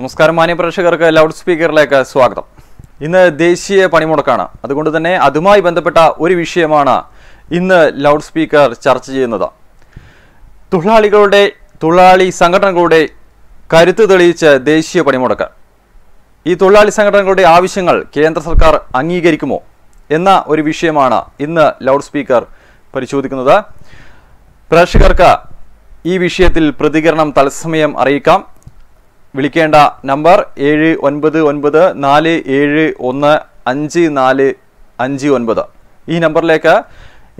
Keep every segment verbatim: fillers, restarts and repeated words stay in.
നമസ്കാരം മാന്യ പ്രേക്ഷകർക്ക് ലൗഡ് സ്പീക്കറിലേക്ക് സ്വാഗതം. ഇന്ന് ദേശീയ പണിമുടക്കാണ്. അതുകൊണ്ട് തന്നെ അതുമായി ബന്ധപ്പെട്ട ഒരു വിഷയമാണ് ഇന്ന് ലൗഡ് സ്പീക്കർ ചർച്ച ചെയ്യുന്നത്. തൊഴിലാളികളുടെ തൊഴിലാളി സംഘടനകളുടെ കരുത്ത് തെളിയിച്ച ദേശീയ പണിമുടക്ക്, ഈ തൊഴിലാളി സംഘടനകളുടെ ആവശ്യങ്ങൾ കേന്ദ്ര സർക്കാർ അംഗീകരിക്കുമോ എന്ന ഒരു വിഷയമാണ് ഇന്ന് ലൗഡ് സ്പീക്കർ പരിശോധിക്കുന്നത്. പ്രേക്ഷകർക്ക് ഈ വിഷയത്തിൽ പ്രതികരണം തത്സമയം അറിയിക്കാം. വിളിക്കേണ്ട നമ്പർ ഏഴ് ഒൻപത് ഒൻപത് നാല് ഏഴ് ഒന്ന് അഞ്ച് നാല് അഞ്ച് ഒൻപത്. ഈ നമ്പറിലേക്ക്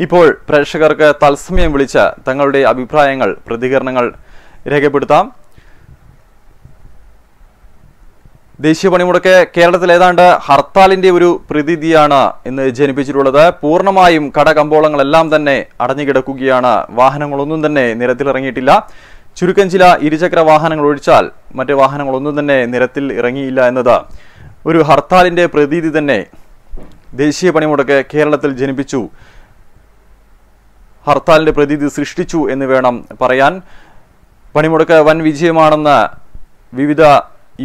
ഇപ്പോൾ പ്രേക്ഷകർക്ക് തത്സമയം വിളിച്ച് തങ്ങളുടെ അഭിപ്രായങ്ങൾ പ്രതികരണങ്ങൾ രേഖപ്പെടുത്താം. ദേശീയ പണിമുടക്ക് കേരളത്തിൽ ഏതാണ്ട് ഹർത്താലിൻ്റെ ഒരു പ്രതീതിയാണ് ഇന്ന് ജനിപ്പിച്ചിട്ടുള്ളത്. പൂർണ്ണമായും കടകമ്പോളങ്ങളെല്ലാം തന്നെ അടഞ്ഞുകിടക്കുകയാണ്. വാഹനങ്ങളൊന്നും തന്നെ നിരത്തിലിറങ്ങിയിട്ടില്ല. ചുരുക്കം ചില ഇരുചക്ര വാഹനങ്ങൾ ഒഴിച്ചാൽ മറ്റ് വാഹനങ്ങളൊന്നും തന്നെ നിരത്തിൽ ഇറങ്ങിയില്ല എന്നത് ഒരു ഹർത്താലിൻ്റെ പ്രതീതി തന്നെ ദേശീയ പണിമുടക്ക് കേരളത്തിൽ ജനിപ്പിച്ചു, ഹർത്താലിൻ്റെ പ്രതീതി സൃഷ്ടിച്ചു എന്ന് വേണം പറയാൻ. പണിമുടക്ക് വൻ വിജയമാണെന്ന് വിവിധ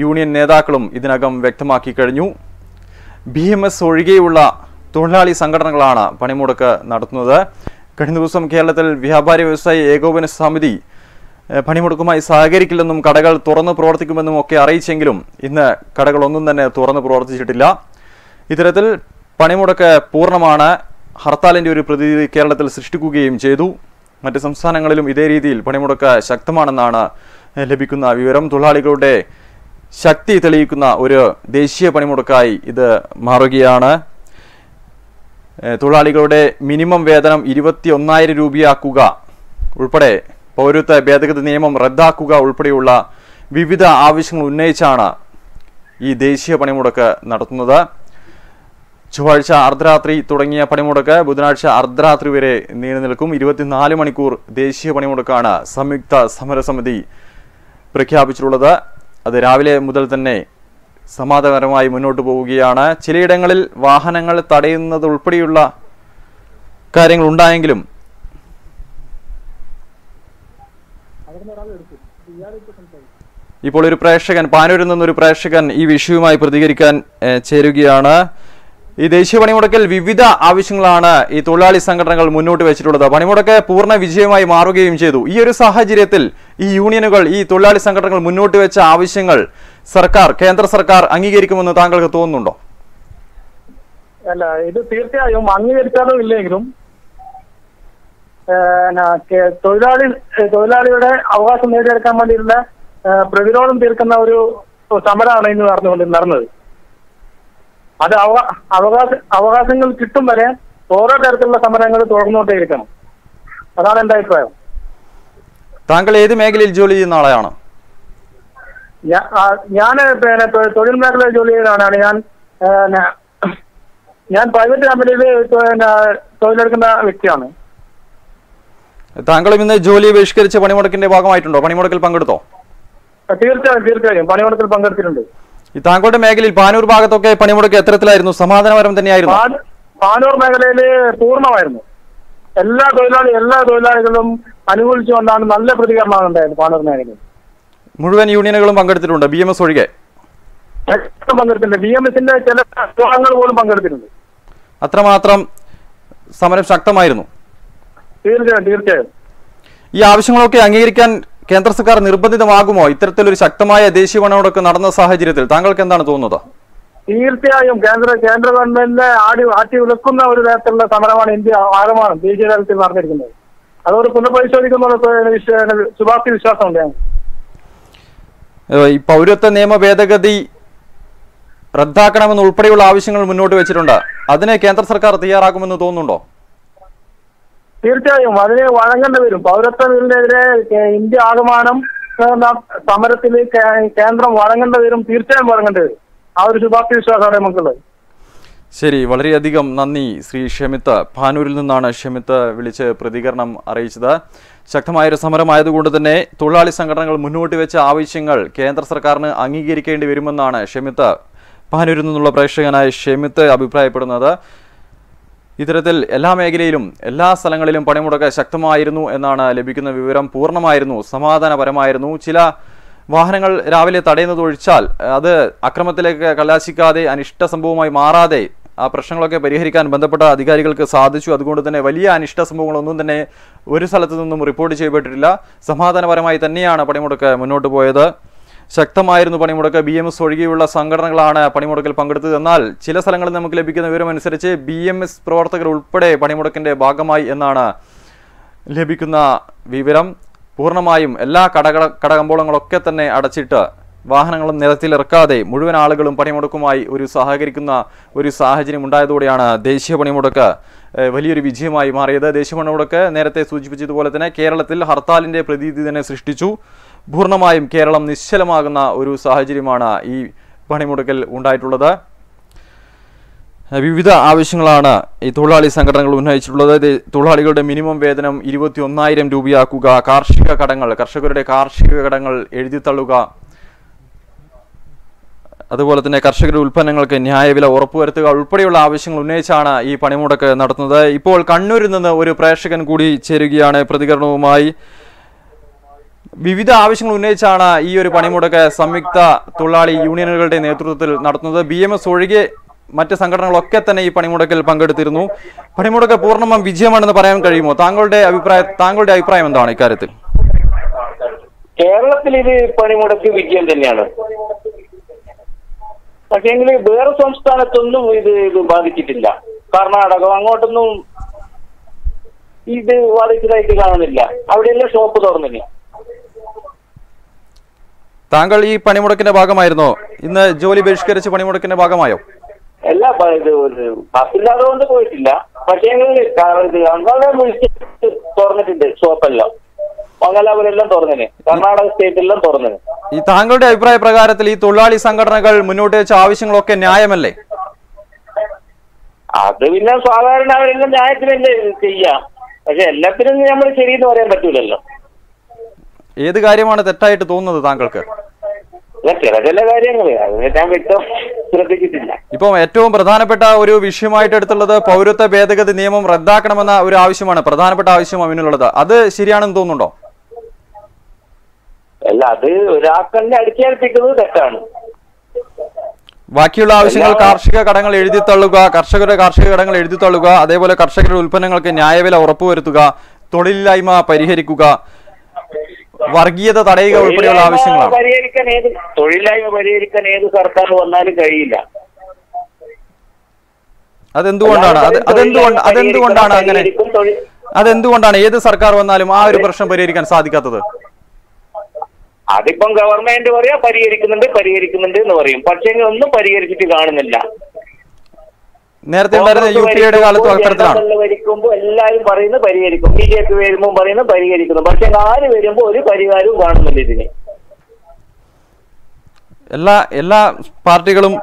യൂണിയൻ നേതാക്കളും ഇതിനകം വ്യക്തമാക്കി കഴിഞ്ഞു. ബി എം എസ് ഒഴികെയുള്ള തൊഴിലാളി സംഘടനകളാണ് പണിമുടക്ക് നടത്തുന്നത്. കഴിഞ്ഞ ദിവസം കേരളത്തിൽ വ്യാപാരി വ്യവസായി ഏകോപന സമിതി പണിമുടക്കുമായി സഹകരിക്കില്ലെന്നും കടകൾ തുറന്ന് പ്രവർത്തിക്കുമെന്നും ഒക്കെ അറിയിച്ചെങ്കിലും ഇന്ന് കടകളൊന്നും തന്നെ തുറന്ന് പ്രവർത്തിച്ചിട്ടില്ല. ഇത്തരത്തിൽ പണിമുടക്ക് പൂർണ്ണമാണ്. ഹർത്താലിൻ്റെ ഒരു പ്രതീതി കേരളത്തിൽ സൃഷ്ടിക്കുകയും ചെയ്തു. മറ്റ് സംസ്ഥാനങ്ങളിലും ഇതേ രീതിയിൽ പണിമുടക്ക് ശക്തമാണെന്നാണ് ലഭിക്കുന്ന വിവരം. തൊഴിലാളികളുടെ ശക്തി തെളിയിക്കുന്ന ഒരു ദേശീയ പണിമുടക്കായി ഇത് മാറുകയാണ്. തൊഴിലാളികളുടെ മിനിമം വേതനം ഇരുപത്തി ഒന്നായിരം രൂപയാക്കുക ഉൾപ്പെടെ പൗരത്വ ഭേദഗതി നിയമം റദ്ദാക്കുക ഉൾപ്പെടെയുള്ള വിവിധ ആവശ്യങ്ങൾ ഉന്നയിച്ചാണ് ഈ ദേശീയ പണിമുടക്ക് നടത്തുന്നത്. ചൊവ്വാഴ്ച അർദ്ധരാത്രി തുടങ്ങിയ പണിമുടക്ക് ബുധനാഴ്ച അർദ്ധരാത്രി വരെ നീണ്ടു നിൽക്കും. ഇരുപത്തിനാല് മണിക്കൂർ ദേശീയ പണിമുടക്കാണ് സംയുക്ത സമരസമിതി പ്രഖ്യാപിച്ചിട്ടുള്ളത്. അത് രാവിലെ മുതൽ തന്നെ സമാധാനപരമായി മുന്നോട്ട് പോവുകയാണ്. ചിലയിടങ്ങളിൽ വാഹനങ്ങൾ തടയുന്നത് ഉൾപ്പെടെയുള്ള കാര്യങ്ങളുണ്ടായെങ്കിലും ഇപ്പോൾ ഒരു പ്രേക്ഷകൻ, പാനൂരിൽ നിന്നൊരു പ്രേക്ഷകൻ ഈ വിഷയവുമായി പ്രതികരിക്കാൻ ചേരുകയാണ്. ഈ ദേശീയ പണിമുടക്കിൽ വിവിധ ആവശ്യങ്ങളാണ് ഈ തൊഴിലാളി സംഘടനകൾ മുന്നോട്ട് വെച്ചിട്ടുള്ളത്. പണിമുടക്ക് പൂർണ്ണ വിജയമായി മാറുകയും ചെയ്തു. ഈ ഒരു സാഹചര്യത്തിൽ ഈ യൂണിയനുകൾ, ഈ തൊഴിലാളി സംഘടനകൾ മുന്നോട്ട് വെച്ച ആവശ്യങ്ങൾ സർക്കാർ, കേന്ദ്ര സർക്കാർ അംഗീകരിക്കുമെന്ന് താങ്കൾക്ക് തോന്നുന്നുണ്ടോ? അല്ല, ഇത് തീർച്ചയായും അംഗീകരിച്ചാലോ ഇല്ലെങ്കിലും തൊഴിലാളി തൊഴിലാളിയുടെ അവകാശം നേടിയെടുക്കാൻ വേണ്ടിയിട്ടുള്ള പ്രതിരോധം തീർക്കുന്ന ഒരു സമരമാണ് ഇന്ന് നടന്നുകൊണ്ട് നടന്നത്. അത് അവകാശ അവകാശങ്ങൾ കിട്ടും വരെ ഓരോ തരത്തിലുള്ള സമരങ്ങൾ തുടർന്നുകൊണ്ടേയിരിക്കണം. അതാണ് എന്റെ അഭിപ്രായം. താങ്കൾ ഏത് മേഖലയിൽ ജോലി ചെയ്യുന്ന ആളെയാണ്? ഞാൻ തൊഴിൽ മേഖലയിൽ ജോലി ചെയ്യുന്ന ആളാണ്. ഞാൻ ഞാൻ പ്രൈവറ്റ് കമ്പനിയിൽ തൊഴിലെടുക്കുന്ന വ്യക്തിയാണ്. താങ്കളും ഇന്ന് ജോലി ബഹിഷ്കരിച്ച പണിമുടക്കിന്റെ ഭാഗമായിട്ടുണ്ടോ? പണിമുടക്കിൽ പങ്കെടുത്തോ? തീർച്ചയായും തീർച്ചയായും പണിമുടക്കിൽ പങ്കെടുത്തിട്ടുണ്ട്. ഈ താങ്കളുടെ മേഖലയിൽ പാനൂർ ഭാഗത്തൊക്കെ പണിമുടക്ക് എത്തരത്തിലായിരുന്നു? സമാധാനപരം തന്നെയായിരുന്നു. പാനൂർ മേഖലയില് പൂർണ്ണമായിരുന്നു. എല്ലാ തൊഴിലാളി എല്ലാ തൊഴിലാളികളും അനുകൂലിച്ചുകൊണ്ടാണ് നല്ല പ്രതികരണമാണ് ഉണ്ടായിരുന്നത്. പാനൂർ മേഖലയിൽ മുഴുവൻ യൂണിയനുകളും പങ്കെടുത്തിട്ടുണ്ട്, ബി എം എസ് ഒഴികെ പങ്കെടുത്തിട്ടുണ്ട്. ബി എം എസിന്റെ ചില വിഭാഗങ്ങൾ പോലും പങ്കെടുത്തിട്ടുണ്ട്. അത്രമാത്രം സമരം ശക്തമായിരുന്നു. തീർച്ചയായും തീർച്ചയായും ഈ ആവശ്യങ്ങളൊക്കെ അംഗീകരിക്കാൻ കേന്ദ്ര സർക്കാർ നിർബന്ധിതമാകുമോ ഇത്തരത്തിലൊരു ശക്തമായ ദേശീയ പണിമുടക്ക് നടന്ന സാഹചര്യത്തിൽ? താങ്കൾക്ക് എന്താണ് തോന്നുന്നത്? തീർച്ചയായും കേന്ദ്ര കേന്ദ്ര ഗവൺമെന്റിനെ ആടി ആട്ടി ഉലക്കുന്ന ഒരു തരത്തിലുള്ള സമരമാണ് ഇന്ത്യ ആരമാണ് ദേശീയ തലത്തിൽ നടന്നിരിക്കുന്നത്. അതോട് പുനഃപരിശോധിക്കുന്ന ശുഭാപ്തി വിശ്വാസമുണ്ട്. ഈ പൗരത്വ നിയമ ഭേദഗതി റദ്ദാക്കണമെന്ന് ഉൾപ്പെടെയുള്ള ആവശ്യങ്ങൾ മുന്നോട്ട് വെച്ചിട്ടുണ്ട്. അതിനെ കേന്ദ്ര സർക്കാർ തയ്യാറാക്കുമെന്ന് തോന്നുന്നുണ്ടോ? തീർച്ചയായും അതിന് വഴങ്ങേണ്ടി വരും. പൗരത്വത്തിനെതിരെ ഇന്ത്യ ആകമാനം സമരത്തിൽ കേന്ദ്രം വഴങ്ങേണ്ടി വരും. തീർച്ചയായും വഴങ്ങേണ്ടി വരും. ആ ഒരു ശുഭാപ്തി വിശ്വാസമാണ് നമുക്കുള്ളത്. ശരി, വളരെയധികം നന്ദി ശ്രീ ഷമിത്ത്. പാനൂരിൽ നിന്നാണ് ഷമിത്ത് വിളിച്ച് പ്രതികരണം അറിയിച്ചത്. ശക്തമായൊരു സമരമായതുകൊണ്ട് തന്നെ തൊഴിലാളി സംഘടനകൾ മുന്നോട്ട് വെച്ച ആവശ്യങ്ങൾ കേന്ദ്ര സർക്കാരിന് അംഗീകരിക്കേണ്ടി വരുമെന്നാണ് ഷമിത്ത്, പാനൂരിൽ നിന്നുള്ള പ്രേക്ഷകനായ ഷമിത്ത് അഭിപ്രായപ്പെടുന്നത്. ഇത്തരത്തിൽ എല്ലാ മേഖലയിലും എല്ലാ സ്ഥലങ്ങളിലും പണിമുടക്ക് ശക്തമായിരുന്നു എന്നാണ് ലഭിക്കുന്ന വിവരം. പൂർണ്ണമായിരുന്നു, സമാധാനപരമായിരുന്നു. ചില വാഹനങ്ങൾ രാവിലെ തടയുന്നതൊഴിച്ചാൽ അത് അക്രമത്തിലേക്ക് കലാശിക്കാതെ അനിഷ്ട സംഭവമായി മാറാതെ ആ പ്രശ്നങ്ങളൊക്കെ പരിഹരിക്കാൻ ബന്ധപ്പെട്ട അധികാരികൾക്ക് സാധിച്ചു. അതുകൊണ്ട് തന്നെ വലിയ അനിഷ്ട സംഭവങ്ങളൊന്നും തന്നെ ഒരു സ്ഥലത്തു നിന്നും റിപ്പോർട്ട് ചെയ്യപ്പെട്ടിട്ടില്ല. സമാധാനപരമായി തന്നെയാണ് പണിമുടക്ക് മുന്നോട്ട് പോയത്. ശക്തമായിരുന്നു പണിമുടക്ക്. ബി എം എസ് ഒഴികെയുള്ള സംഘടനകളാണ് പണിമുടക്കിൽ പങ്കെടുത്തത്. എന്നാൽ ചില സ്ഥലങ്ങളിൽ നമുക്ക് ലഭിക്കുന്ന വിവരമനുസരിച്ച് ബി എം എസ് പ്രവർത്തകർ ഉൾപ്പെടെ പണിമുടക്കിൻ്റെ ഭാഗമായി എന്നാണ് ലഭിക്കുന്ന വിവരം. പൂർണ്ണമായും എല്ലാ കടക കടകമ്പോളങ്ങളൊക്കെ തന്നെ അടച്ചിട്ട് വാഹനങ്ങളും നിരത്തിലിറക്കാതെ മുഴുവൻ ആളുകളും പണിമുടക്കുമായി ഒരു സഹകരിക്കുന്ന ഒരു സാഹചര്യം ഉണ്ടായതോടെയാണ് ദേശീയ പണിമുടക്ക് വലിയൊരു വിജയമായി മാറിയത്. ദേശീയ പണിമുടക്ക് നേരത്തെ സൂചിപ്പിച്ചതുപോലെ തന്നെ കേരളത്തിൽ ഹർത്താലിൻ്റെ പ്രതീതി തന്നെ സൃഷ്ടിച്ചു. പൂർണ്ണമായും കേരളം നിശ്ചലമാകുന്ന ഒരു സാഹചര്യമാണ് ഈ പണിമുടക്കിൽ ഉണ്ടായിട്ടുള്ളത്. വിവിധ ആവശ്യങ്ങളാണ് ഈ തൊഴിലാളി സംഘടനകൾ ഉന്നയിച്ചിട്ടുള്ളത്. തൊഴിലാളികളുടെ മിനിമം വേതനം ഇരുപത്തി ഒന്നായിരം രൂപയാക്കുക, കാർഷിക കടങ്ങൾ, കർഷകരുടെ കാർഷിക കടങ്ങൾ എഴുതിത്തള്ളുക, അതുപോലെ തന്നെ കർഷകരുടെ ഉൽപ്പന്നങ്ങൾക്ക് ന്യായവില ഉറപ്പുവരുത്തുക ഉൾപ്പെടെയുള്ള ആവശ്യങ്ങൾ ഉന്നയിച്ചാണ് ഈ പണിമുടക്ക് നടത്തുന്നത്. ഇപ്പോൾ കണ്ണൂരിൽ നിന്ന് ഒരു പ്രേക്ഷകൻ കൂടി ചേരുകയാണ് പ്രതികരണവുമായി. വിവിധ ആവശ്യങ്ങൾ ഉന്നയിച്ചാണ് ഈ ഒരു പണിമുടക്ക് സംയുക്ത തൊഴിലാളി യൂണിയനുകളുടെ നേതൃത്വത്തിൽ നടത്തുന്നത്. ബി എം എസ് ഒഴികെ മറ്റ് സംഘടനകളൊക്കെ തന്നെ ഈ പണിമുടക്കിൽ പങ്കെടുത്തിരുന്നു. പണിമുടക്ക് പൂർണ്ണമായും വിജയമാണെന്ന് പറയാൻ കഴിയുമോ? താങ്കളുടെ അഭിപ്രായം താങ്കളുടെ അഭിപ്രായം എന്താണ് ഇക്കാര്യത്തിൽ? കേരളത്തിൽ ഇത് പണിമുടക്ക് വിജയം തന്നെയാണ്. പക്ഷേങ്കിൽ വേറെ സംസ്ഥാനത്തൊന്നും ഇത് ഇത് ബാധിച്ചിട്ടില്ല. കർണാടകം അങ്ങോട്ടൊന്നും ഇത് ബാധിച്ചതായിട്ട് കാണുന്നില്ല. അവിടെയെല്ലാം ഷോപ്പ് തുറന്നില്ല. താങ്കൾ ഈ പണിമുടക്കിന്റെ ഭാഗമായിരുന്നോ? ഇന്ന് ജോലി ബഹിഷ്കരിച്ച് പണിമുടക്കിന്റെ ഭാഗമായോ? അല്ല, ഇത് ബസ്സില്ലാതെ കൊണ്ട് പോയിട്ടില്ല. പക്ഷേ തുറന്നിട്ടുണ്ട് ഷോപ്പെല്ലാം. മംഗലാപുരെല്ലാം തുറന്നിന്, കർണാടക സ്റ്റേറ്റിലെല്ലാം തുറന്നിന്. ഈ താങ്കളുടെ അഭിപ്രായ പ്രകാരത്തിൽ ഈ തൊഴിലാളി സംഘടനകൾ മുന്നോട്ട് വെച്ച ആവശ്യങ്ങളൊക്കെ ന്യായമല്ലേ? അത് പിന്നെ സാധാരണ അവരെല്ലാം ന്യായത്തിനല്ലേ ചെയ്യാം. പക്ഷെ എല്ലാത്തിനും നമ്മൾ ശരിയെന്ന് പറയാൻ പറ്റൂലല്ലോ. ഏത് കാര്യമാണ് തെറ്റായിട്ട് തോന്നുന്നത് താങ്കൾക്ക്? ചില കാര്യങ്ങൾ ശ്രദ്ധിച്ചിട്ടില്ല. ഇപ്പം ഏറ്റവും പ്രധാനപ്പെട്ട ഒരു വിഷയമായിട്ട് എടുത്തുള്ളത് പൗരത്വ ഭേദഗതി നിയമം റദ്ദാക്കണമെന്ന ഒരു ആവശ്യമാണ്, പ്രധാനപ്പെട്ട ആവശ്യം അവനുള്ളത്. അത് ശരിയാണെന്ന് തോന്നുന്നുണ്ടോ? അല്ല, അത് ഒരാൾക്കല്ല അടിച്ചേൽപ്പിക്കുന്നത് തെറ്റാണ്. ബാക്കിയുള്ള ആവശ്യങ്ങൾ കാർഷിക കടങ്ങൾ എഴുതി തള്ളുക, കർഷകരുടെ കാർഷിക കടങ്ങൾ എഴുതി തള്ളുക, അതേപോലെ കർഷകരുടെ ഉൽപ്പന്നങ്ങൾക്ക് ന്യായവില ഉറപ്പുവരുത്തുക, തൊഴിലില്ലായ്മ പരിഹരിക്കുക, വർഗീയത തടയുക ഉൾപ്പെടെയുള്ള ആവശ്യങ്ങളാണ്. പരിഹരിക്കാൻ ഏത് തൊഴിലില്ലായ്മ പരിഹരിക്കാൻ ഏത് സർക്കാർ വന്നാലും കഴിയില്ല. അതെന്തുകൊണ്ടാണ് അതെന്തുകൊണ്ട് അതെന്തുകൊണ്ടാണ് അങ്ങനെ അതെന്തുകൊണ്ടാണ് ഏത് സർക്കാർ വന്നാലും ആ ഒരു പ്രശ്നം പരിഹരിക്കാൻ സാധിക്കാത്തത്? അതിപ്പം ഗവൺമെന്റ് പറയാ പരിഹരിക്കുന്നുണ്ട് പരിഹരിക്കുന്നുണ്ട് എന്ന് പറയും. പക്ഷേ ഒന്നും പരിഹരിച്ചിട്ട് കാണുന്നില്ല. നേരത്തെ ഭരിക്കുമ്പോൾ എല്ലാവരും പറയുന്നു പരിഹരിക്കും, ബി ജെ പി വരുമ്പോൾ പറയുന്നു പരിഹരിക്കുന്നു. പക്ഷെ ആര് വരുമ്പോൾ ഒരു പരിഹാരവും കാണുന്നില്ല. ഇതിന് എല്ലാ എല്ലാ പാർട്ടികളും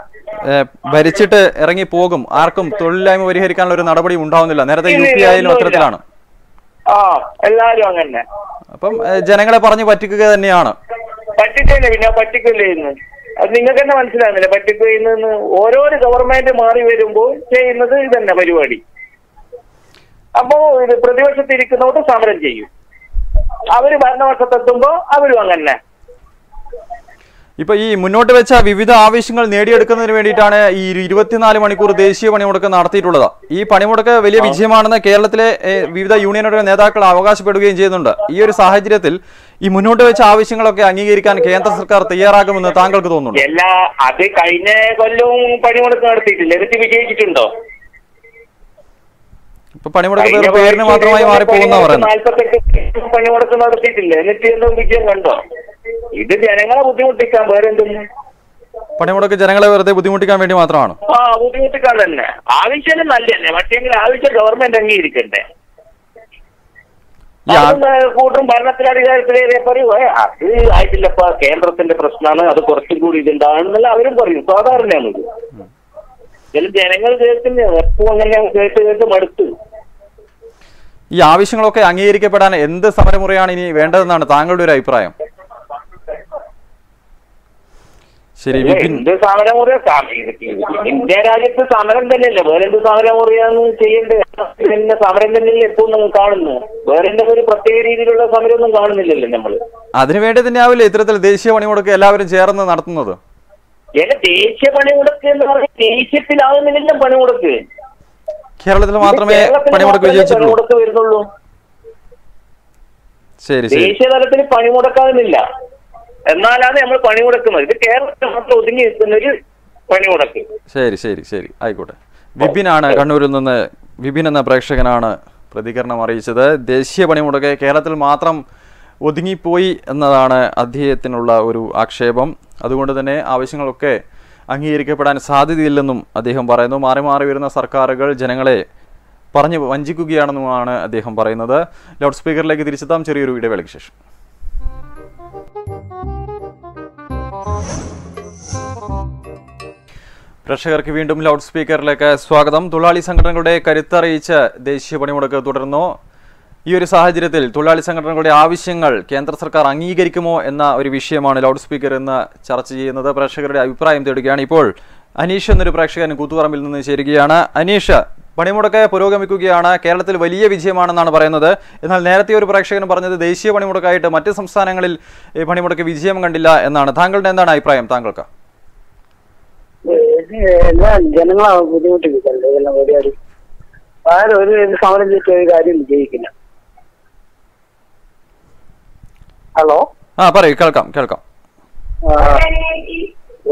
ഭരിച്ചിട്ട് ഇറങ്ങി പോകും. ആർക്കും തൊഴിലില്ലായ്മ പരിഹരിക്കാനുള്ള ഒരു നടപടി ഉണ്ടാവുന്നില്ല. നേരത്തെ യു പി ആയാലും അത്തരത്തിലാണ്. ആ, എല്ലാരും അങ്ങനെ. അപ്പം ജനങ്ങളെ പറഞ്ഞു പറ്റിക്കുക തന്നെയാണ്. പറ്റിക്കല്ലേ, പിന്നെ പറ്റിക്കല്ലേ ഇന്ന് അത് നിങ്ങൾക്ക് തന്നെ മനസ്സിലാകുന്നില്ല. പറ്റിക്കുന്ന ഓരോരോ ഗവൺമെന്റ് മാറി വരുമ്പോൾ ചെയ്യുന്നത് ഇതന്നെ പരിപാടി. അപ്പോ ഇത് പ്രതിപക്ഷത്തിരിക്കുന്നവർക്ക് സമരം ചെയ്യും, അവര് ഭരണപക്ഷത്തെത്തുമ്പോ അവരും അങ്ങനെ. ഇപ്പൊ ഈ മുന്നോട്ട് വെച്ച വിവിധ ആവശ്യങ്ങൾ നേടിയെടുക്കുന്നതിന് വേണ്ടിയിട്ടാണ് ഈ ഇരുപത്തിനാല് മണിക്കൂർ ദേശീയ പണിമുടക്ക് നടത്തിയിട്ടുള്ളത്. ഈ പണിമുടക്ക് വലിയ വിജയമാണെന്ന് കേരളത്തിലെ വിവിധ യൂണിയനുകളുടെ നേതാക്കൾ അവകാശപ്പെടുകയും ചെയ്യുന്നുണ്ട്. ഈ ഒരു സാഹചര്യത്തിൽ ഈ മുന്നോട്ട് വെച്ച ആവശ്യങ്ങളൊക്കെ അംഗീകരിക്കാൻ കേന്ദ്ര സർക്കാർ തയ്യാറാകുമെന്ന് താങ്കൾക്ക് തോന്നുന്നു? എല്ലാ അത് കഴിഞ്ഞ കൊല്ലവും പണിമുടക്ക് നടത്തിയിട്ടില്ല, എന്നിട്ട് വിജയിച്ചിട്ടുണ്ടോ? ഇപ്പൊ പണിമുടക്ക് പേരിന് മാത്രമായി മാറിപ്പോകുന്ന പറയുന്നത്. പണിമുടക്ക് നടത്തിയിട്ടില്ല, എന്നിട്ട് എന്തും വിജയം കണ്ടോ? ഇത് ജനങ്ങളെ ബുദ്ധിമുട്ടിക്കാൻ വേറെ എന്തെങ്കിലും പണിമുടക്ക് ജനങ്ങളെ വെറുതെ ബുദ്ധിമുട്ടിക്കാൻ വേണ്ടി മാത്രമാണ്. ആ, ബുദ്ധിമുട്ടിക്കാൻ തന്നെ ആവശ്യം നല്ലതന്നെ. പക്ഷേ ആവശ്യം ഗവൺമെന്റ് അംഗീകരിക്കണ്ടേ? കൂട്ടും ഭരണത്തിലധികാരത്തിലേറെ പറയൂ അത് ആയിട്ടില്ലപ്പ കേന്ദ്രത്തിന്റെ പ്രശ്നമാണ്, അത് കുറച്ചും കൂടി ഇതുണ്ടാണെന്നല്ല അവരും പറയും. സാധാരണയാണ് ഇത്. ചില ജനങ്ങൾ കേൾക്കുന്ന എപ്പോ അങ്ങനെ കേട്ട് കേട്ട് മടുത്തു. ഈ ആവശ്യങ്ങളൊക്കെ അംഗീകരിക്കപ്പെടാൻ എന്ത് സമരമുറയാണ് ഇനി വേണ്ടതെന്നാണ് താങ്കളുടെ ഒരു അഭിപ്രായം? ശരി വിപിൻ, ഇന്ത്യ രാജ്യത്ത് സമരം തന്നെയല്ലേ, വേറെന്ത് സമരം മുറിയാന്ന് ചെയ്യേണ്ടത്? പിന്നെ സമരം തന്നെയല്ലേ എപ്പോഴും നമ്മൾ കാണുന്നു, വേറെന്തൊക്കെ ഒരു പ്രത്യേക രീതിയിലുള്ള സമരം ഒന്നും കാണുന്നില്ലല്ലോ നമ്മള്. അതിനുവേണ്ടി തന്നെ ആവില്ല ഇത്തരത്തിൽ ദേശീയ പണിമുടക്ക് എല്ലാവരും ചേർന്ന് നടത്തുന്നത്. ഏതാ ദേശീയ പണിമുടക്ക് എന്ന് പറഞ്ഞാൽ ദേശീയത്തിലാവുന്നില്ല പണിമുടക്ക്, കേരളത്തിൽ മാത്രമേ പണിമുടക്ക് പണിമുടക്ക് വരുന്നുള്ളൂ. ശരി, ദേശീയ തലത്തിൽ പണിമുടക്കാവുന്നില്ല, എന്നാലാണ് നമ്മൾ പണിമുടക്കുന്നത്. ഇത് കേരളത്തിൽ മാത്രം ഒതുങ്ങി നിൽക്കുന്ന ഒരു പണിമുടക്ക്. ശരി ശരി ശരി ആയിക്കോട്ടെ. വിപിനാണ് കണ്ണൂരിൽ നിന്ന്, വിപിൻ എന്ന പ്രേക്ഷകനാണ് പ്രതികരണം അറിയിച്ചത്. ദേശീയ പണിമുടക്ക് കേരളത്തിൽ മാത്രം ഒതുങ്ങിപ്പോയി എന്നതാണ് അദ്ദേഹത്തിനുള്ള ഒരു ആക്ഷേപം. അതുകൊണ്ട് തന്നെ ആവശ്യങ്ങളൊക്കെ അംഗീകരിക്കപ്പെടാൻ സാധ്യതയില്ലെന്നും അദ്ദേഹം പറയുന്നു. മാറി മാറി വരുന്ന സർക്കാരുകൾ ജനങ്ങളെ പറഞ്ഞു വഞ്ചിക്കുകയാണെന്നുമാണ് അദ്ദേഹം പറയുന്നത്. ലൗഡ് സ്പീക്കറിലേക്ക് തിരിച്ചെത്താം ചെറിയൊരു ഇടവേളയ്ക്ക് ശേഷം. പ്രേക്ഷകർക്ക് വീണ്ടും ലൗഡ് സ്പീക്കറിലേക്ക് സ്വാഗതം. തൊഴിലാളി സംഘടനകളുടെ കരുത്തറിയിച്ച ദേശീയ പണിമുടക്ക് തുടർന്നു. ഈ ഒരു സാഹചര്യത്തിൽ തൊഴിലാളി സംഘടനകളുടെ ആവശ്യങ്ങൾ കേന്ദ്ര സർക്കാർ അംഗീകരിക്കുമോ എന്ന ഒരു വിഷയമാണ് ലൗഡ് സ്പീക്കർ എന്ന് ചർച്ച ചെയ്യുന്നത്. പ്രേക്ഷകരുടെ അഭിപ്രായം തേടുകയാണ് ഇപ്പോൾ അനീഷ് എന്നൊരു പ്രേക്ഷകൻ കൂത്തുപറമ്പിൽ നിന്ന് ചേരുകയാണ്. അനീഷ്, പണിമുടക്ക് പുരോഗമിക്കുകയാണ്, കേരളത്തിൽ വലിയ വിജയമാണെന്നാണ് പറയുന്നത്. എന്നാൽ നേരത്തെ ഒരു പ്രേക്ഷകൻ പറഞ്ഞത് ദേശീയ പണിമുടക്കായിട്ട് മറ്റ് സംസ്ഥാനങ്ങളിൽ പണിമുടക്ക് വിജയം കണ്ടില്ല എന്നാണ്. താങ്കളുടെ എന്താണ് അഭിപ്രായം? താങ്കൾക്ക് ജനങ്ങളെ ബുദ്ധിമുട്ടിപ്പിക്കല്ലേ, ആരും ഒരു സമരം ചെയ്ത ഒരു കാര്യം വിജയിക്കില്ല. ഹലോ, ആ പറയൂ, കേൾക്കാം കേൾക്കാം.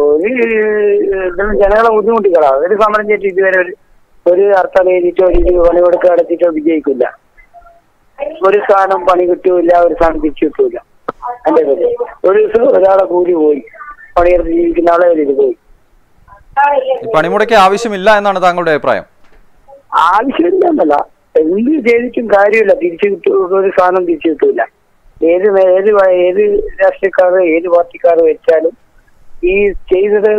ഒരു ജനങ്ങളെ ബുദ്ധിമുട്ടിക്കളാ, ഒരു സമരം ചെയ്തിട്ട് ഇതുവരെ ഒരു ഒരു അർത്ഥം എഴുതിയിട്ടോ ഒരു പണികൊടുക്ക നടത്തിയിട്ടോ വിജയിക്കില്ല. ഒരു സ്ഥാനം പണി കിട്ടൂല്ല, ഒരു സ്ഥാനം തിരിച്ചു കിട്ടൂല. എന്റെ പേര് ഒരു ദിവസം ഒരാളെ കൂലി പോയി, പണിയെടുത്ത് ജീവിക്കുന്ന ആളെ ഒരു ഇത് പോയി. പണിമുടക്ക് ആവശ്യമില്ല എന്നാണ് താങ്കളുടെ അഭിപ്രായം? ആവശ്യമില്ല എന്നല്ല, എന്ത് ചെയ്തിട്ടും കാര്യമില്ല, തിരിച്ചു കിട്ടും ഒരു സ്ഥാനം തിരിച്ചു കിട്ടൂല. ഏത് ഏത് ഏത് രാഷ്ട്രീയക്കാരോ ഏത് പാർട്ടിക്കാരോ വെച്ചാലും ഈ ചെയ്തത്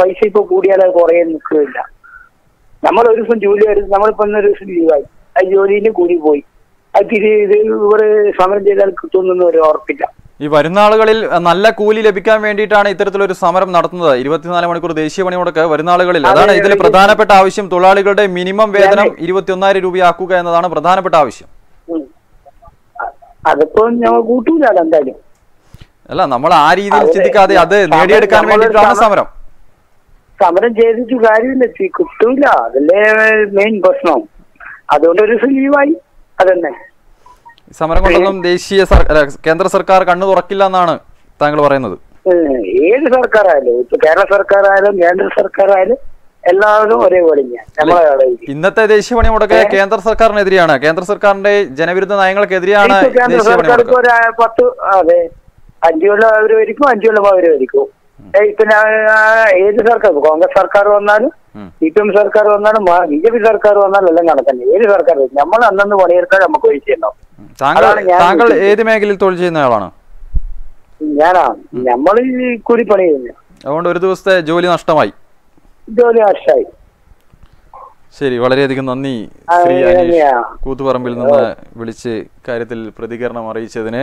പൈസ ഇപ്പൊ കൂടിയാൽ അത് കുറേ നിൽക്കില്ല. നമ്മൾ ഒരു ദിവസം ജോലി വരുന്നത്, നമ്മളിപ്പോ ഒരു ദിവസം ലീവായി, ആ ജോലിന് കൂടി പോയി, അത് തിരി ഇത് ഇവിടെ സമരം ചെയ്താൽ കിട്ടുമെന്നൊന്നും ഒരു ഉറപ്പില്ല. ഈ വരുന്ന ആളുകളിൽ നല്ല കൂലി ലഭിക്കാൻ വേണ്ടിയിട്ടാണ് ഇത്തരത്തിലൊരു സമരം നടത്തുന്നത്. ഇരുപത്തിനാല് മണിക്കൂർ ദേശീയ പണിമുടക്ക് വരുന്ന ആളുകളിൽ, അതാണ് ഇതിലെ പ്രധാനപ്പെട്ട ആവശ്യം. തൊഴിലാളികളുടെ മിനിമം വേതനം ഇരുപത്തി ഒന്നായിരം രൂപയാക്കുക എന്നതാണ് പ്രധാനപ്പെട്ട ആവശ്യം. അതിപ്പോ ഞങ്ങൾ കൂട്ടൂല എന്തായാലും, അല്ല നമ്മൾ ആ രീതിയിൽ ചിന്തിക്കാതെ അത് നേടിയെടുക്കാൻ വേണ്ടിയിട്ടാണ് സമരം. സമരം ചെയ്തിട്ട് കാര്യമില്ല, കിട്ടൂല, അതല്ലേ മെയിൻ പ്രശ്നം. അതുകൊണ്ട് ഒരു ലീവായി, അതന്നെ. സമരം കൊണ്ടൊന്നും ദേശീയ കേന്ദ്ര സർക്കാർ കണ്ണു തുറക്കില്ല എന്നാണ് താങ്കൾ പറയുന്നത്? ഏത് സർക്കാരായാലും, ഇപ്പൊ കേരള സർക്കാരായാലും കേന്ദ്ര സർക്കാരായാലും എല്ലാവരും ഒരേപോലെ. ഇന്നത്തെ ദേശീയ പണിമുടക്ക് കേന്ദ്ര സർക്കാരിനെതിരെയാണ്, കേന്ദ്ര സർക്കാരിന്റെ ജനവിരുദ്ധ നയങ്ങൾക്കെതിരെയാണ്. കേന്ദ്ര സർക്കാർ ഇപ്പൊ പത്ത് അതെ അഞ്ചു കൊല്ലം അവര് വരിക്കും, അഞ്ചു കൊല്ലം അവര് വരിക്കും. ഇപ്പൊ ഏത് സർക്കാർ, കോൺഗ്രസ് സർക്കാർ വന്നാലും സി പി എം സർക്കാർ വന്നാലും ബി ജെ പി സർക്കാർ വന്നാലും എല്ലാം കണക്കന്നെ. ഏത് സർക്കാർ നമ്മൾ അന്നു പണിയെടുക്കാൻ നമുക്ക് ഒഴിച്ചു തരണം. താങ്കൾ ഏത് മേഖലയിൽ തൊഴിൽ ചെയ്യുന്ന ആളാണ്? ഞാനാ, നമ്മൾ കൂലി പണി ചെയ്യുന്ന, അതുകൊണ്ട് ഒരു ദിവസത്തെ ജോലി നഷ്ടമായി. ജോലി നഷ്ടമായി. ശരി, വളരെയധികം നന്ദി ശ്രീ അനീഷ്, കൂത്തുപറമ്പിൽ നിന്ന് വിളിച്ച് കാര്യത്തിൽ പ്രതികരണം അറിയിച്ചതിന്.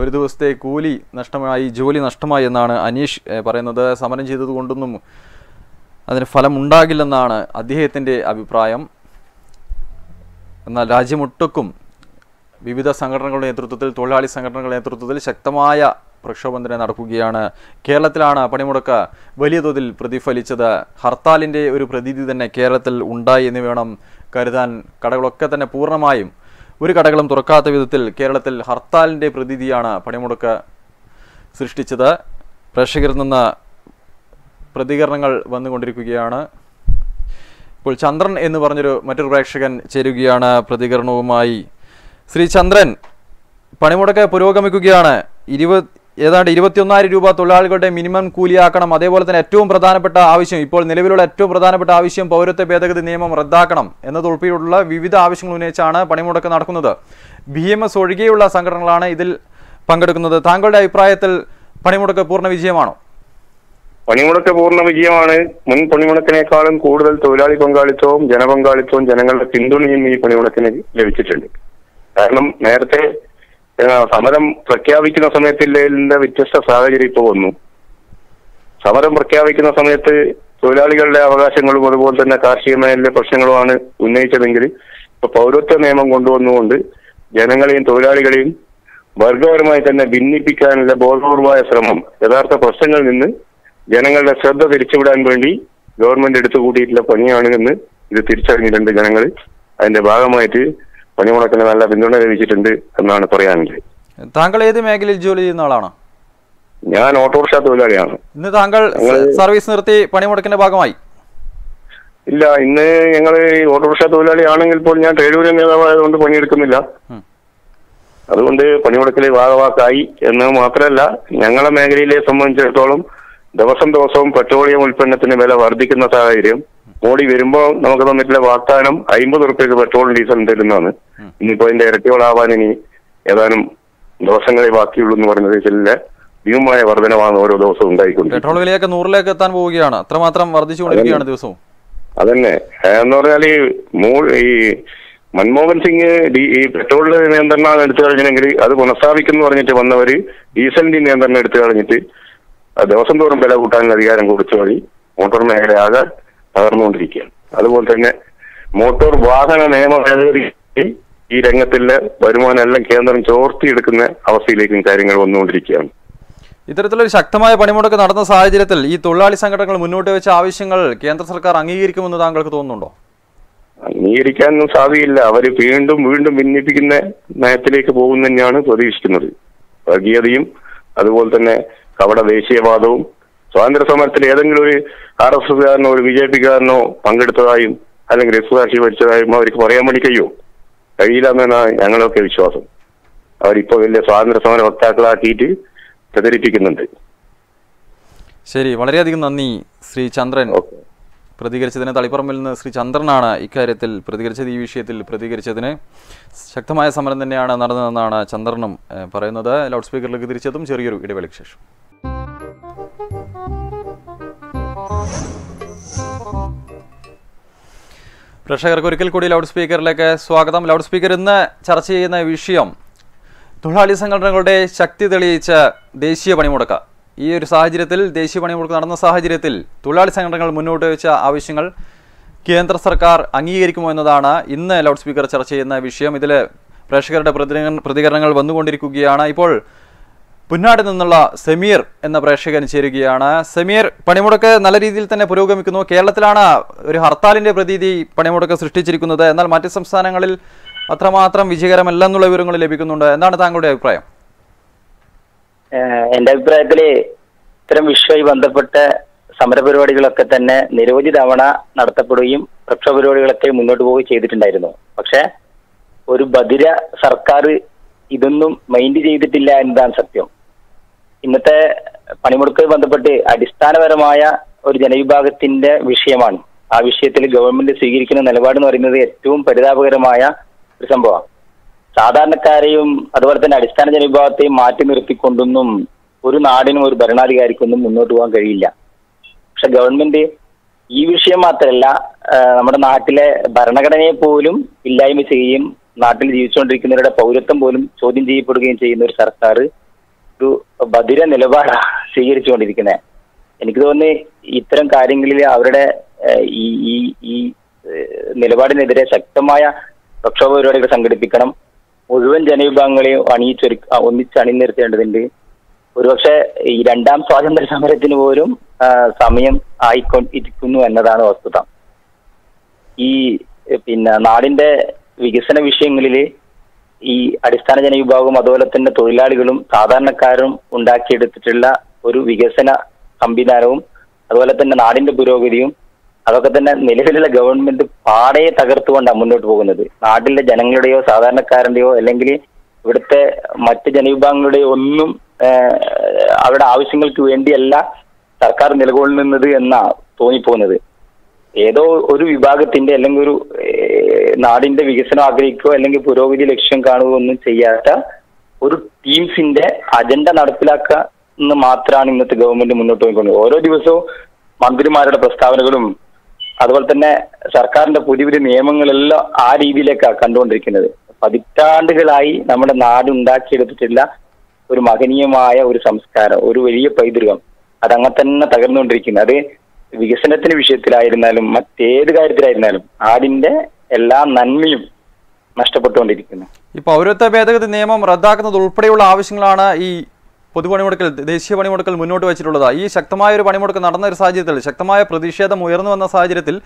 ഒരു ദിവസത്തെ കൂലി നഷ്ടമായി, ജോലി നഷ്ടമായി എന്നാണ് അനീഷ് പറയുന്നത്. സമരം ചെയ്തത് കൊണ്ടൊന്നും അതിന് ഫലമുണ്ടാകില്ലെന്നാണ് അദ്ദേഹത്തിൻ്റെ അഭിപ്രായം. എന്നാൽ രാജ്യമൊട്ടുക്കും വിവിധ സംഘടനകളുടെ നേതൃത്വത്തിൽ, തൊഴിലാളി സംഘടനകളുടെ നേതൃത്വത്തിൽ ശക്തമായ പ്രക്ഷോഭം തന്നെ നടക്കുകയാണ്. കേരളത്തിലാണ് പണിമുടക്ക് വലിയ തോതിൽ പ്രതിഫലിച്ചത്. ഹർത്താലിൻ്റെ ഒരു പ്രതീതി തന്നെ കേരളത്തിൽ ഉണ്ടായി എന്ന് വേണം കരുതാൻ. കടകളൊക്കെ തന്നെ പൂർണ്ണമായും ഒരു കടകളും തുറക്കാത്ത വിധത്തിൽ കേരളത്തിൽ ഹർത്താലിൻ്റെ പ്രതീതിയാണ് പണിമുടക്ക് സൃഷ്ടിച്ചത്. പ്രേക്ഷകരിൽ നിന്ന് പ്രതികരണങ്ങൾ വന്നുകൊണ്ടിരിക്കുകയാണ്. ഇപ്പോൾ ചന്ദ്രൻ എന്ന് പറഞ്ഞൊരു മറ്റൊരു പ്രേക്ഷകൻ ചേരുകയാണ് പ്രതികരണവുമായി. ശ്രീ ചന്ദ്രൻ, പണിമുടക്ക് പുരോഗമിക്കുകയാണ്, ഇരുപത് ഏതാണ്ട് ഇരുപത്തിയൊന്നായിരം രൂപ തൊഴിലാളികളുടെ മിനിമം കൂലിയാക്കണം. അതേപോലെ തന്നെ ഏറ്റവും പ്രധാനപ്പെട്ട ആവശ്യം, ഇപ്പോൾ നിലവിലുള്ള ഏറ്റവും പ്രധാനപ്പെട്ട ആവശ്യം പൗരത്വ ഭേദഗതി നിയമം റദ്ദാക്കണം എന്നതുൾപ്പെടെയുള്ള വിവിധ ആവശ്യങ്ങൾ ഉന്നയിച്ചാണ് പണിമുടക്ക് നടക്കുന്നത്. ബി എം എസ് ഒഴികെയുള്ള സംഘടനകളാണ് ഇതിൽ പങ്കെടുക്കുന്നത്. താങ്കളുടെ അഭിപ്രായത്തിൽ പണിമുടക്ക് പൂർണ്ണ വിജയമാണോ? പണിമുടക്ക് പൂർണ്ണ വിജയമാണ്. മുൻ പണിമുടക്കിനേക്കാളും കൂടുതൽ തൊഴിലാളി പങ്കാളിത്തവും ജനപങ്കാളിത്തവും ജനങ്ങളുടെ പിന്തുണയും ഈ പണിമുടക്കിന് ലഭിച്ചിട്ടുണ്ട്. കാരണം നേരത്തെ സമരം പ്രഖ്യാപിക്കുന്ന സമയത്തിൻ്റെ വ്യത്യസ്ത സാഹചര്യം ഇപ്പോൾ വന്നു. സമരം പ്രഖ്യാപിക്കുന്ന സമയത്ത് തൊഴിലാളികളുടെ അവകാശങ്ങളും അതുപോലെ തന്നെ കാർഷിക മേഖലയിലെ പ്രശ്നങ്ങളുമാണ് ഉന്നയിച്ചതെങ്കിൽ ഇപ്പൊ പൗരത്വ നിയമം കൊണ്ടുവന്നുകൊണ്ട് ജനങ്ങളെയും തൊഴിലാളികളെയും വർഗപരമായി തന്നെ ഭിന്നിപ്പിക്കാനുള്ള ബോധപൂർവമായ ശ്രമം യഥാർത്ഥ പ്രശ്നങ്ങളിൽ നിന്ന് ജനങ്ങളുടെ ശ്രദ്ധ തിരിച്ചുവിടാൻ വേണ്ടി ഗവൺമെന്റ് എടുത്തുകൂട്ടിയിട്ടുള്ള പണിയാണ് എന്ന് ഇത് തിരിച്ചറിഞ്ഞിട്ടുണ്ട് ജനങ്ങൾ. അതിന്റെ ഭാഗമായിട്ട് പണിമുടക്കിന് നല്ല പിന്തുണ ലഭിച്ചിട്ടുണ്ട് എന്നാണ് പറയാനുള്ളത്. താങ്കൾ ഏത് മേഖലയിൽ ജോലി ചെയ്യുന്ന ആളാണോ? ഞാൻ ഓട്ടോറിക്ഷ തൊഴിലാളിയാണ്. ഇന്ന് താങ്കൾ സർവീസ് നിർത്തി പണിമുടക്കിന്റെ ഭാഗമായി? ഇല്ല, ഇന്ന് ഞങ്ങൾ ഓട്ടോറിക്ഷ തൊഴിലാളി ആണെങ്കിൽ ഇപ്പോൾ ഞാൻ ട്രേഡ് യൂണിയൻ നേതാവായതുകൊണ്ട് പണിയെടുക്കുന്നില്ല. അതുകൊണ്ട് പണിമുടക്കിലെ ഭാഗവാക്കായി എന്ന് മാത്രമല്ല, ഞങ്ങളുടെ മേഖലയിലെ സംബന്ധിച്ചിടത്തോളം ദിവസം ദിവസവും പെട്രോളിയം ഉൽപ്പന്നത്തിന് വില വർദ്ധിക്കുന്ന സാഹചര്യം, മോഡി വരുമ്പോൾ നമുക്ക് തന്നിട്ടുള്ള വാഗ്ദാനം അമ്പത് റുപ്യക്ക് പെട്രോളും ഡീസലും തരുന്നതാണ്. ഇന്നിപ്പോ അതിന്റെ ഇരട്ടികളാവാൻ ഇനി ഏതാനും ദിവസങ്ങളെ ബാക്കിയുള്ളൂ എന്ന് പറഞ്ഞ ചില ഭീമമായ വർധനമാണ് ഓരോ ദിവസവും ഉണ്ടായിക്കൊണ്ട് പെട്രോൾ വിലയൊക്കെ നൂറിലേക്ക് എത്താൻ പോവുകയാണ്. അത്രമാത്രം വർദ്ധിച്ചുകൊണ്ടിരിക്കുകയാണ് ദിവസവും. അതന്നെ എന്ന് പറഞ്ഞാൽ ഈ മൻമോഹൻ സിംഗ് ഈ പെട്രോളിന്റെ നിയന്ത്രണം എടുത്തു കഴിഞ്ഞെങ്കിൽ അത് പുനഃസ്ഥാപിക്കുന്നു പറഞ്ഞിട്ട് വന്നവര് ഡീസലിന്റെ നിയന്ത്രണം എടുത്തു കളഞ്ഞിട്ട് ദിവസം തോറും വില കൂട്ടാനുള്ള അധികാരം കൊടുത്തു വഴി മോട്ടോർ മേഖലയാകെ തകർന്നുകൊണ്ടിരിക്കുകയാണ്. അതുപോലെ തന്നെ മോട്ടോർ വാഹന നിയമ ഭേദഗതി ഈ രംഗത്തിലെ വരുമാനം എല്ലാം കേന്ദ്രം ചോർത്തിയെടുക്കുന്ന അവസ്ഥയിലേക്കും കാര്യങ്ങൾ വന്നുകൊണ്ടിരിക്കുകയാണ്. ഇത്തരത്തിലൊരു ശക്തമായ പണിമുടക്ക് നടന്ന സാഹചര്യത്തിൽ ഈ തൊഴിലാളി സംഘടനകൾ മുന്നോട്ട് വെച്ച ആവശ്യങ്ങൾ കേന്ദ്ര സർക്കാർ അംഗീകരിക്കുമെന്ന് താങ്കൾക്ക് തോന്നുന്നുണ്ടോ? അംഗീകരിക്കാനൊന്നും സാധ്യയില്ല. അവർ വീണ്ടും വീണ്ടും ഭിന്നിപ്പിക്കുന്ന നയത്തിലേക്ക് പോകുന്ന തന്നെയാണ് പ്രതീക്ഷിക്കുന്നത്. വർഗീയതയും അതുപോലെ തന്നെ കവട ദേശീയവാദവും സ്വാതന്ത്ര്യ സമരത്തിൽ ഏതെങ്കിലും ഒരു ആർ എസ് എസ്കാരനോ ഒരു ബി ജെ പിക്കാരനോ പങ്കെടുത്തതായും അല്ലെങ്കിൽ രക്തസാക്ഷി വരിച്ചതായും അവർക്ക് പറയാൻ വേണ്ടി കഴിയുമോ? കഴിയില്ലെന്നാണ് ഞങ്ങളൊക്കെ വിശ്വാസം. അവരിപ്പോൾ വലിയ സ്വാതന്ത്ര്യ സമര വക്താക്കളാക്കിയിട്ട് പ്രചരിപ്പിക്കുന്നുണ്ട്. ശരി, വളരെയധികം നന്ദി ശ്രീ ചന്ദ്രൻ പ്രതികരിച്ചതിന്. തളിപ്പറമ്പിൽ നിന്ന് ശ്രീ ചന്ദ്രനാണ് ഇക്കാര്യത്തിൽ പ്രതികരിച്ചത്. ഈ വിഷയത്തിൽ പ്രതികരിച്ചതിന് ശക്തമായ സമരം തന്നെയാണ് നടന്നതെന്നാണ് ചന്ദ്രനും പറയുന്നത്. ലൗഡ് സ്പീക്കറിലേക്ക് തിരിച്ചെത്തും ചെറിയൊരു ഇടവേളയ്ക്ക് ശേഷം. പ്രേക്ഷകർക്ക് ഒരിക്കൽ കൂടി ലൗഡ് സ്പീക്കറിലേക്ക് സ്വാഗതം. ലൗഡ് സ്പീക്കർ ഇന്ന് ചർച്ച ചെയ്യുന്ന വിഷയം തൊഴിലാളി സംഘടനകളുടെ ശക്തി തെളിയിച്ച ദേശീയ പണിമുടക്ക്. ഈ ഒരു സാഹചര്യത്തിൽ, ദേശീയ പണിമുടക്ക് നടന്ന സാഹചര്യത്തിൽ തൊഴിലാളി സംഘടനകൾ മുന്നോട്ട് വെച്ച ആവശ്യങ്ങൾ കേന്ദ്ര സർക്കാർ അംഗീകരിക്കുമോ എന്നതാണ് ഇന്ന് ലൗഡ് സ്പീക്കർ ചർച്ച ചെയ്യുന്ന വിഷയം. ഇതിൽ പ്രേക്ഷകരുടെ പ്രതികരണങ്ങൾ വന്നുകൊണ്ടിരിക്കുകയാണ്. ഇപ്പോൾ പുന്നാട് നിന്നുള്ള സമീർ എന്ന പ്രേക്ഷകൻ ചേരുകയാണ്. സമീർ, പണിമുടക്ക് നല്ല രീതിയിൽ തന്നെ പുരോഗമിക്കുന്നു. കേരളത്തിലാണ് ഒരു ഹർത്താലിൻ്റെ പ്രതീതി പണിമുടക്ക് സൃഷ്ടിച്ചിരിക്കുന്നത്. എന്നാൽ മറ്റ് സംസ്ഥാനങ്ങളിൽ അത്രമാത്രം വിജയകരമല്ലെന്നുള്ള വിവരങ്ങൾ ലഭിക്കുന്നുണ്ട്. എന്താണ് താങ്കളുടെ അഭിപ്രായം? എന്റെ അഭിപ്രായത്തില് ഇത്തരം വിഷയവുമായി ബന്ധപ്പെട്ട സമരപരിപാടികളൊക്കെ തന്നെ നിരവധി തവണ നടത്തപ്പെടുകയും പ്രക്ഷോഭ പരിപാടികളൊക്കെ മുന്നോട്ട് പോവുകയും ചെയ്തിട്ടുണ്ടായിരുന്നു. പക്ഷെ ഒരു ബധിര സർക്കാർ ഇതൊന്നും മൈൻഡ് ചെയ്തിട്ടില്ല എന്നതാണ് സത്യം. ഇന്നത്തെ പണിമുടക്കുമായി ബന്ധപ്പെട്ട് അടിസ്ഥാനപരമായ ഒരു ജനവിഭാഗത്തിന്റെ വിഷയമാണ്. ആ വിഷയത്തിൽ ഗവൺമെന്റ് സ്വീകരിക്കുന്ന നിലപാട് എന്ന് പറയുന്നത് ഏറ്റവും പരിതാപകരമായ ഒരു സംഭവമാണ്. സാധാരണക്കാരെയും അതുപോലെ തന്നെ അടിസ്ഥാന ജനവിഭാഗത്തെയും മാറ്റി നിർത്തിക്കൊണ്ടൊന്നും ഒരു നാടിനും ഒരു ഭരണാധികാരിക്കൊന്നും മുന്നോട്ട് പോകാൻ കഴിയില്ല. പക്ഷെ ഗവൺമെന്റ് ഈ വിഷയം മാത്രമല്ല, നമ്മുടെ നാട്ടിലെ ഭരണഘടനയെ പോലും ഇല്ലായ്മ ചെയ്യുകയും നാട്ടിൽ ജീവിച്ചുകൊണ്ടിരിക്കുന്നവരുടെ പൗരത്വം പോലും ചോദ്യം ചെയ്യപ്പെടുകയും ചെയ്യുന്ന ഒരു സർക്കാർ ഒരു ബധിര നിലപാടാണ് സ്വീകരിച്ചുകൊണ്ടിരിക്കുന്നത്. എനിക്ക് തോന്നുന്നു ഇത്തരം കാര്യങ്ങളിൽ അവരുടെ ഈ ഈ നിലപാടിനെതിരെ ശക്തമായ പ്രക്ഷോഭ പരിപാടികൾ സംഘടിപ്പിക്കണം. മുഴുവൻ ജനവിഭാഗങ്ങളെയും അണിയിച്ചൊരു ഒന്നിച്ച് അണിനിരത്തേണ്ടതുണ്ട്. ഒരുപക്ഷെ ഈ രണ്ടാം സ്വാതന്ത്ര്യ സമരത്തിന് പോലും സമയം ആയിക്കൊണ്ടിരിക്കുന്നു എന്നതാണ് വസ്തുത. ഈ പിന്നെ നാടിന്റെ വികസന വിഷയങ്ങളിൽ ഈ അടിസ്ഥാന ജനവിഭാഗവും അതുപോലെ തന്നെ തൊഴിലാളികളും സാധാരണക്കാരും ഉണ്ടാക്കിയെടുത്തിട്ടുള്ള ഒരു വികസന സംവിധാനവും അതുപോലെ തന്നെ നാടിന്റെ പുരോഗതിയും അതൊക്കെ തന്നെ നിലവിലുള്ള ഗവൺമെന്റ് പാടയെ തകർത്തുകൊണ്ടാണ് മുന്നോട്ട് പോകുന്നത്. നാട്ടിലെ ജനങ്ങളുടെയോ സാധാരണക്കാരന്റെയോ അല്ലെങ്കിൽ ഇവിടുത്തെ മറ്റ് ജനവിഭാഗങ്ങളുടെയോ ഒന്നും അവരുടെ ആവശ്യങ്ങൾക്ക് വേണ്ടിയല്ല സർക്കാർ നിലകൊള്ളുന്നത് എന്നാണ് തോന്നിപ്പോകുന്നത്. ഏതോ ഒരു വിഭാഗത്തിന്റെ അല്ലെങ്കിൽ ഒരു നാടിന്റെ വികസനം ആഗ്രഹിക്കുകയോ അല്ലെങ്കിൽ പുരോഗതി ലക്ഷ്യം കാണുകയോ ഒന്നും ചെയ്യാത്ത ഒരു ടീംസിന്റെ അജണ്ട നടപ്പിലാക്കുക എന്ന് മാത്രമാണ് ഇന്നത്തെ ഗവൺമെന്റ് മുന്നോട്ട് പോയിക്കൊണ്ടത്. ഓരോ ദിവസവും മന്ത്രിമാരുടെ പ്രസ്താവനകളും അതുപോലെ തന്നെ സർക്കാരിന്റെ പുതിയ പുതിയ നിയമങ്ങളെല്ലാം ആ രീതിയിലേക്കാണ് കണ്ടുകൊണ്ടിരിക്കുന്നത്. പതിറ്റാണ്ടുകളായി നമ്മുടെ നാട് ഉണ്ടാക്കിയെടുത്തിട്ടുള്ള ഒരു മഹനീയമായ ഒരു സംസ്കാരം, ഒരു വലിയ പൈതൃകം അതങ്ങനെ തന്നെ തകർന്നുകൊണ്ടിരിക്കുന്നത്. അത് വികസനത്തിന്റെ വിഷയത്തിലായിരുന്നാലും മറ്റേത് കാര്യത്തിലായിരുന്നാലും ആടിന്റെ എല്ലാ നന്മയും നഷ്ടപ്പെട്ടുകൊണ്ടിരിക്കുന്നു. ഈ പൗരത്വ ഭേദഗതി നിയമം റദ്ദാക്കുന്നത് ഉൾപ്പെടെയുള്ള ആവശ്യങ്ങളാണ് ഈ പൊതുപണിമുടക്കൽ, ദേശീയ പണിമുടക്കൽ മുന്നോട്ട് വെച്ചിട്ടുള്ളത്. ഈ ശക്തമായ ഒരു പണിമുടക്ക് നടന്ന ഒരു സാഹചര്യത്തിൽ, ശക്തമായ പ്രതിഷേധം ഉയർന്നു വന്ന സാഹചര്യത്തിൽ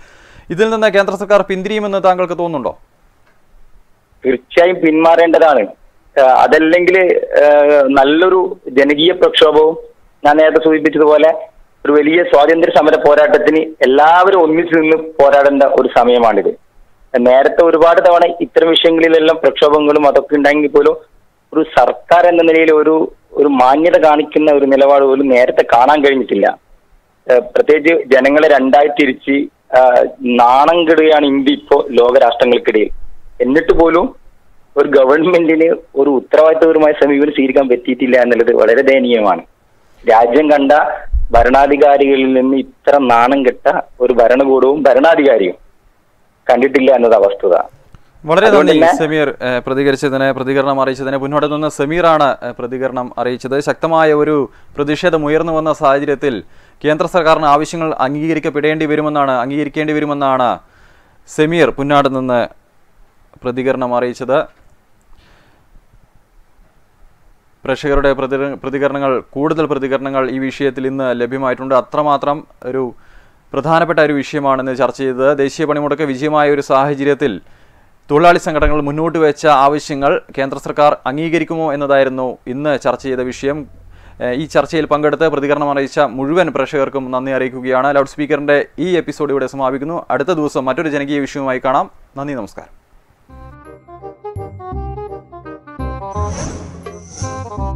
ഇതിൽ നിന്ന് കേന്ദ്ര സർക്കാർ പിന്തിരിയുമെന്ന് താങ്കൾക്ക് തോന്നുന്നുണ്ടോ? തീർച്ചയായും പിന്മാറേണ്ടതാണ്. അതല്ലെങ്കിൽ നല്ലൊരു ജനകീയ പ്രക്ഷോഭവും ഞാൻ നേരത്തെ സൂചിപ്പിച്ചതുപോലെ ഒരു വലിയ സ്വാതന്ത്ര്യ സമര പോരാട്ടത്തിന് എല്ലാവരും ഒന്നിച്ചു നിന്ന് പോരാടേണ്ട ഒരു സമയമാണിത്. നേരത്തെ ഒരുപാട് തവണ ഇത്തരം വിഷയങ്ങളിലെല്ലാം പ്രക്ഷോഭങ്ങളും അതൊക്കെ ഉണ്ടെങ്കിൽ പോലും ഒരു സർക്കാർ എന്ന നിലയിൽ ഒരു ഒരു മാന്യത കാണിക്കുന്ന ഒരു നിലപാട് പോലും നേരത്തെ കാണാൻ കഴിഞ്ഞിട്ടില്ല. പ്രത്യേകിച്ച് ജനങ്ങളെ രണ്ടായി തിരിച്ച് നാണം കെടുകയാണ് ഇന്ത്യ ഇപ്പോൾ ലോകരാഷ്ട്രങ്ങൾക്കിടയിൽ. എന്നിട്ട് പോലും ഒരു ഗവൺമെന്റിന് ഒരു ഉത്തരവാദിത്വപരമായ സമീപനം സ്വീകരിക്കാൻ പറ്റിയിട്ടില്ല എന്നുള്ളത് വളരെ ദയനീയമാണ്. രാജ്യം കണ്ട ഭരണാധികാരികളിൽ നിന്ന് ഇത്ര നാണം കെട്ട ഒരു ഭരണകൂടവും ഭരണാധികാരിയും കണ്ടിട്ടില്ല എന്നത് വസ്തുത. വളരെ നന്ദി സമീർ, പ്രതികരിച്ചതിന്, പ്രതികരണം അറിയിച്ചതിന്. മുന്നോട്ട് നിന്ന് സമീറാണ് പ്രതികരണം അറിയിച്ചത്. ശക്തമായ ഒരു പ്രതിഷേധം ഉയർന്നു വന്ന സാഹചര്യത്തിൽ കേന്ദ്ര സർക്കാരിന് ആവശ്യങ്ങൾ അംഗീകരിക്കപ്പെടേണ്ടി വരുമെന്നാണ് അംഗീകരിക്കേണ്ടി വരുമെന്നാണ് സമീർ പുന്നാട് നിന്ന് പ്രതികരണം അറിയിച്ചത്. പ്രേക്ഷകരുടെ പ്രതികരണങ്ങൾ കൂടുതൽ പ്രതികരണങ്ങൾ ഈ വിഷയത്തിൽ ഇന്ന് ലഭ്യമായിട്ടുണ്ട്. അത്രമാത്രം ഒരു പ്രധാനപ്പെട്ട ഒരു വിഷയമാണെന്ന് ചർച്ച ചെയ്തത്. ദേശീയ പണിമുടക്ക് വിജയമായ ഒരു സാഹചര്യത്തിൽ തൊഴിലാളി സംഘടനകൾ മുന്നോട്ട് വെച്ച ആവശ്യങ്ങൾ കേന്ദ്ര സർക്കാർ അംഗീകരിക്കുമോ എന്നതായിരുന്നു ഇന്ന് ചർച്ച ചെയ്ത വിഷയം. ഈ ചർച്ചയിൽ പങ്കെടുത്ത് പ്രതികരണം അറിയിച്ച മുഴുവൻ പ്രേക്ഷകർക്കും നന്ദി അറിയിക്കുകയാണ്. ലൗഡ് സ്പീക്കറിൻ്റെ ഈ എപ്പിസോഡ് ഇവിടെ സമാപിക്കുന്നു. അടുത്ത ദിവസം മറ്റൊരു ജനകീയ വിഷയവുമായി കാണാം. നന്ദി, നമസ്കാരം.